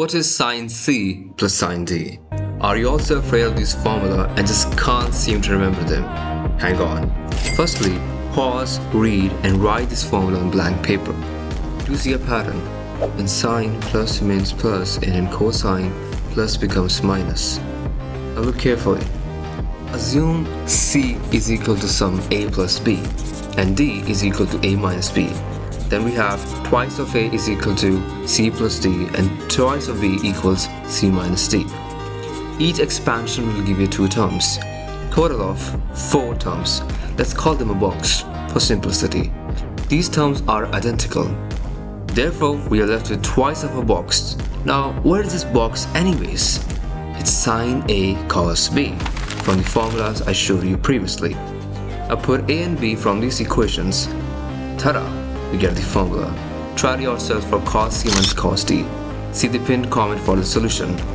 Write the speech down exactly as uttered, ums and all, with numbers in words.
What is sine C plus sine D? Or you also failed this formula and just can't seem to remember them? Hang on. Firstly, pause, read and write this formula on blank paper. Do see a pattern? When sine plus remains plus and in cosine, plus becomes minus. Now look carefully. Assume C is equal to some A plus B and D is equal to A minus B. Then we have twice of A is equal to C plus D and twice of B equals C minus D. Each expansion will give you two terms. Total of four terms. Let's call them a box for simplicity. These terms are identical. Therefore, we are left with twice of a box. Now, what is this box anyways? It's sine A cos B from the formulas I showed you previously. I put A and B from these equations. Ta-da! We get the formula. Try it yourself for cos C minus cos D. See the pinned comment for the solution.